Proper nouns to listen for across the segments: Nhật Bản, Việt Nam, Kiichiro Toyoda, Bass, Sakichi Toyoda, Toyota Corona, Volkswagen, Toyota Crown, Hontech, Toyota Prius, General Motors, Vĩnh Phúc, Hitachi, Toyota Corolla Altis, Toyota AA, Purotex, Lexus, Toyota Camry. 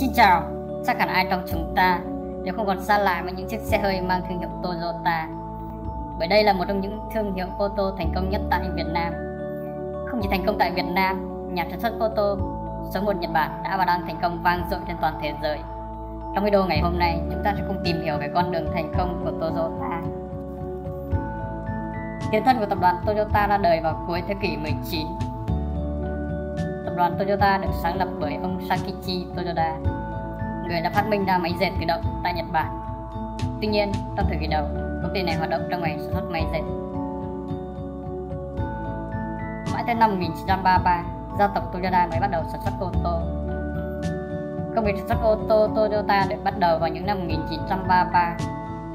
Xin chào, chắc hẳn ai trong chúng ta đều không còn xa lạ với những chiếc xe hơi mang thương hiệu Toyota, bởi đây là một trong những thương hiệu ô tô thành công nhất tại Việt Nam. Không chỉ thành công tại Việt Nam, nhà sản xuất ô tô số 1 Nhật Bản đã và đang thành công vang dội trên toàn thế giới. Trong video ngày hôm nay, chúng ta sẽ cùng tìm hiểu về con đường thành công của Toyota. Tiền thân của tập đoàn Toyota ra đời vào cuối thế kỷ 19. Tập đoàn Toyota được sáng lập bởi ông Sakichi Toyoda, người đã phát minh ra máy dệt tự động tại Nhật Bản. Tuy nhiên, trong thời kỳ đầu, công ty này hoạt động trong ngành sản xuất máy dệt. Mãi tới năm 1933, gia tộc Toyoda mới bắt đầu sản xuất ô tô. Công việc sản xuất ô tô Toyota được bắt đầu vào những năm 1933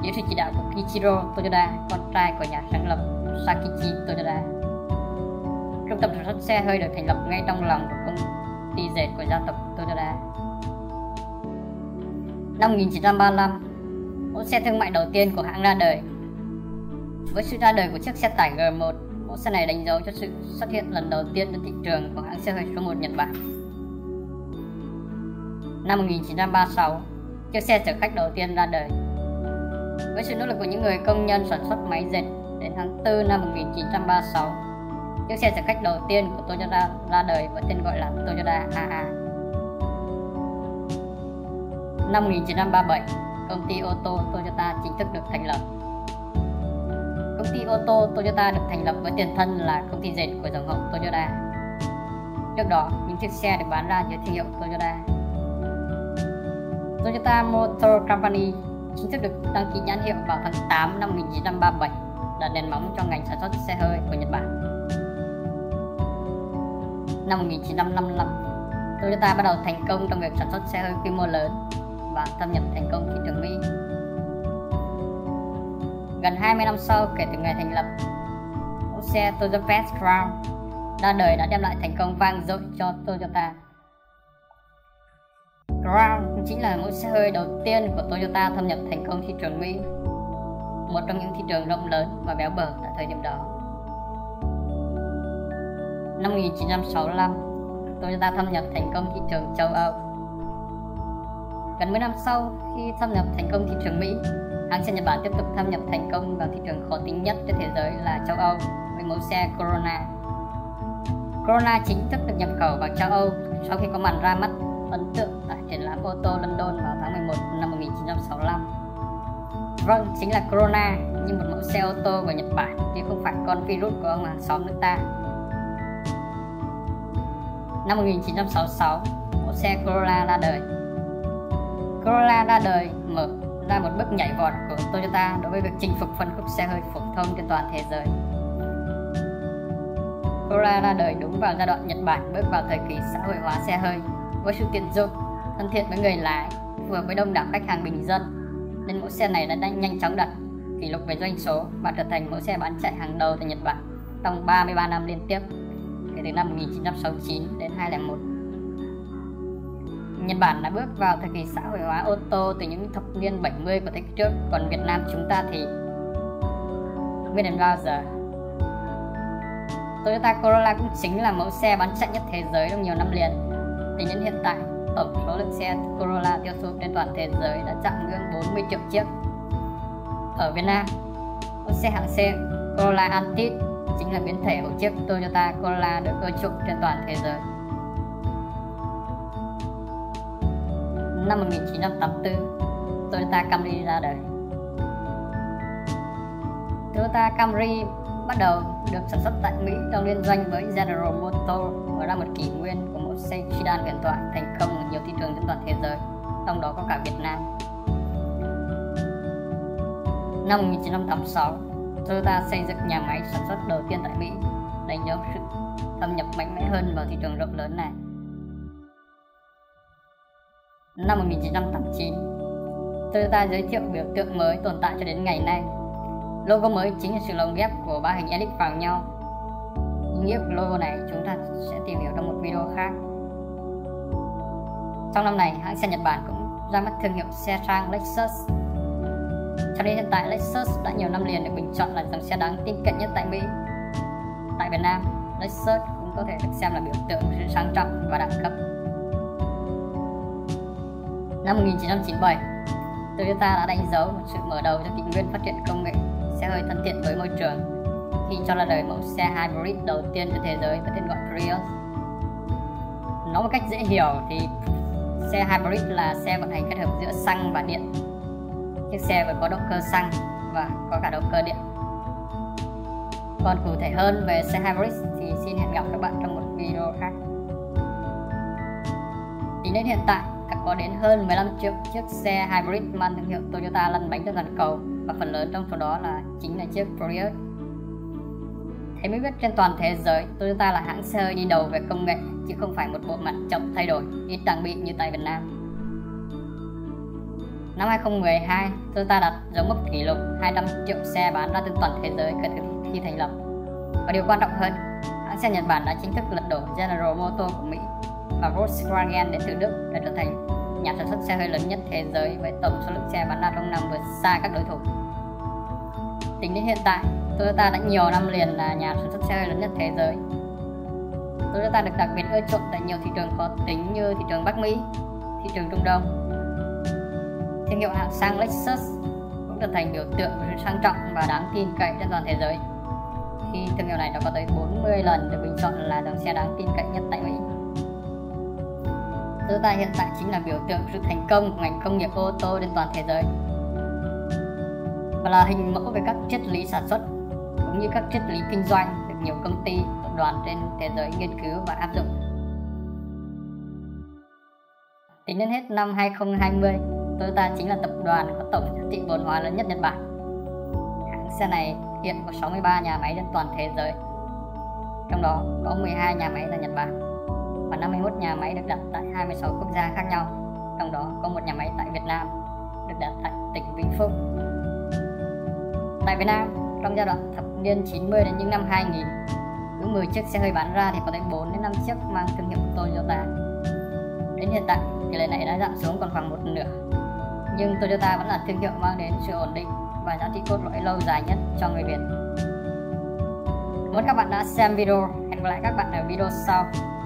dưới sự chỉ đạo của Kiichiro Toyoda, con trai của nhà sáng lập Sakichi Toyoda. Trung tâm sản xuất xe hơi được thành lập ngay trong lòng của công ty dệt của gia tộc Toyoda. Năm 1935, mẫu xe thương mại đầu tiên của hãng ra đời. Với sự ra đời của chiếc xe tải G1, mẫu xe này đánh dấu cho sự xuất hiện lần đầu tiên trên thị trường của hãng xe hơi số 1 Nhật Bản. Năm 1936, chiếc xe chở khách đầu tiên ra đời. Với sự nỗ lực của những người công nhân sản xuất máy dệt, đến tháng 4 năm 1936, chiếc xe chở khách đầu tiên của Toyota ra đời với tên gọi là Toyota AA. Năm 1937, công ty ô tô Toyota chính thức được thành lập. Công ty ô tô Toyota được thành lập với tiền thân là công ty dệt của dòng họ Toyota. Trước đó, những chiếc xe được bán ra dưới thương hiệu Toyota. Toyota Motor Company chính thức được đăng ký nhãn hiệu vào tháng 8 năm 1937, là nền móng cho ngành sản xuất xe hơi của Nhật Bản. Năm 1955, Toyota bắt đầu thành công trong việc sản xuất xe hơi quy mô lớn và thâm nhập thành công thị trường Mỹ. Gần 20 năm sau kể từ ngày thành lập, mẫu xe Toyota Crown ra đời đã đem lại thành công vang dội cho Toyota. Crown chính là mẫu xe hơi đầu tiên của Toyota thâm nhập thành công thị trường Mỹ, một trong những thị trường rộng lớn và béo bở tại thời điểm đó. Năm 1965, Toyota thâm nhập thành công thị trường châu Âu. Gần 10 năm sau, khi thâm nhập thành công thị trường Mỹ, hãng xe Nhật Bản tiếp tục thâm nhập thành công vào thị trường khó tính nhất trên thế giới là châu Âu với mẫu xe Corona. Corona chính thức được nhập khẩu vào châu Âu sau khi có màn ra mắt ấn tượng tại triển lãm ô tô London vào tháng 11 năm 1965. Vâng, chính là Corona, nhưng một mẫu xe ô tô của Nhật Bản chứ không phải con virus của ông hàng xóm nước ta. Năm 1966, mẫu xe Corolla ra đời. Corolla ra đời mở ra một bước nhảy vọt của Toyota đối với việc chinh phục phân khúc xe hơi phổ thông trên toàn thế giới. Corolla ra đời đúng vào giai đoạn Nhật Bản bước vào thời kỳ xã hội hóa xe hơi, với sự tiện dụng, thân thiện với người lái, phù hợp với đông đảo khách hàng bình dân, nên mẫu xe này đã nhanh chóng đặt kỷ lục về doanh số và trở thành mẫu xe bán chạy hàng đầu tại Nhật Bản trong 33 năm liên tiếp, kể từ năm 1969 đến 2001. Nhật Bản đã bước vào thời kỳ xã hội hóa ô tô từ những thập niên 70 của thế kỷ trước, còn Việt Nam chúng ta thì mới đến bao giờ? Toyota Corolla cũng chính là mẫu xe bán chạy nhất thế giới trong nhiều năm liền. Tính đến hiện tại, tổng số lượng xe Corolla tiêu thụ trên toàn thế giới đã chạm ngưỡng 40 triệu chiếc. Ở Việt Nam, mẫu xe hạng C Corolla Altis chính là biến thể của chiếc Toyota Corolla được ưa chuộng trên toàn thế giới. Năm 1984, Toyota Camry ra đời. Toyota Camry bắt đầu được sản xuất tại Mỹ trong liên doanh với General Motors, mở ra một kỷ nguyên của một xe sedan huyền thoại thành công ở nhiều thị trường trên toàn thế giới, trong đó có cả Việt Nam. Năm 1986, Toyota xây dựng nhà máy sản xuất đầu tiên tại Mỹ, đánh dấu sự thâm nhập mạnh mẽ hơn vào thị trường rộng lớn này. Năm 1989, Toyota giới thiệu biểu tượng mới tồn tại cho đến ngày nay. Logo mới chính là sự lồng ghép của ba hình elip vào nhau. Ý nghĩa của logo này chúng ta sẽ tìm hiểu trong một video khác. Trong năm này, hãng xe Nhật Bản cũng ra mắt thương hiệu xe sang Lexus. Cho đến hiện tại, Lexus đã nhiều năm liền được bình chọn là dòng xe đáng tin cậy nhất tại Mỹ. Tại Việt Nam, Lexus cũng có thể được xem là biểu tượng sự sang trọng và đẳng cấp. Năm 1997, Toyota đã đánh dấu một sự mở đầu cho kỷ nguyên phát triển công nghệ xe hơi thân thiện với môi trường khi cho ra đời mẫu xe hybrid đầu tiên trên thế giới với tên gọi Prius. Nói một cách dễ hiểu thì xe hybrid là xe vận hành kết hợp giữa xăng và điện. Chiếc xe vừa có động cơ xăng và có cả động cơ điện. Còn cụ thể hơn về xe hybrid thì xin hẹn gặp các bạn trong một video khác. Tính đến hiện tại, đã có đến hơn 15 triệu chiếc xe hybrid mang thương hiệu Toyota lăn bánh trên toàn cầu, và phần lớn trong số đó chính là chiếc Prius. Thế mới biết trên toàn thế giới, Toyota là hãng xe hơi đi đầu về công nghệ, chứ không phải một bộ mặt chậm thay đổi, ít trang bị như tại Việt Nam. Năm 2012, Toyota đặt dấu mốc kỷ lục 200 triệu xe bán ra trên toàn thế giới kể từ khi thành lập. Và điều quan trọng hơn, hãng xe Nhật Bản đã chính thức lật đổ General Motors của Mỹ và Volkswagen đến từ Đức để trở thành nhà sản xuất xe hơi lớn nhất thế giới với tổng số lượng xe bán ra trong năm vượt xa các đối thủ. Tính đến hiện tại, Toyota đã nhiều năm liền là nhà sản xuất xe hơi lớn nhất thế giới. Toyota được đặc biệt ưa chuộng tại nhiều thị trường khó tính như thị trường Bắc Mỹ, thị trường Trung Đông. Thương hiệu hạng sang Lexus cũng trở thành biểu tượng của sự sang trọng và đáng tin cậy trên toàn thế giới, khi thương hiệu này đã có tới 40 lần được bình chọn là dòng xe đáng tin cậy nhất tại Mỹ. Toyota hiện tại chính là biểu tượng sự thành công của ngành công nghiệp ô tô trên toàn thế giới, và là hình mẫu về các triết lý sản xuất cũng như các triết lý kinh doanh được nhiều công ty, tập đoàn trên thế giới nghiên cứu và áp dụng. Tính đến hết năm 2020, Toyota chính là tập đoàn có tổng giá trị vốn hóa lớn nhất Nhật Bản. Hãng xe này hiện có 63 nhà máy trên toàn thế giới, trong đó có 12 nhà máy tại Nhật Bản và 51 nhà máy được đặt tại 26 quốc gia khác nhau, trong đó có một nhà máy tại Việt Nam được đặt tại tỉnh Vĩnh Phúc. Tại Việt Nam, trong giai đoạn thập niên 90 đến những năm 2000, cứ 10 chiếc xe hơi bán ra thì có tới 4 đến 5 chiếc mang thương hiệu Toyota. Đến hiện tại, tỷ lệ này đã giảm xuống còn khoảng một nửa. Nhưng Toyota vẫn là thương hiệu mang đến sự ổn định và giá trị cốt lõi lâu dài nhất cho người Việt. Cảm ơn các bạn đã xem video. Hẹn gặp lại các bạn ở video sau.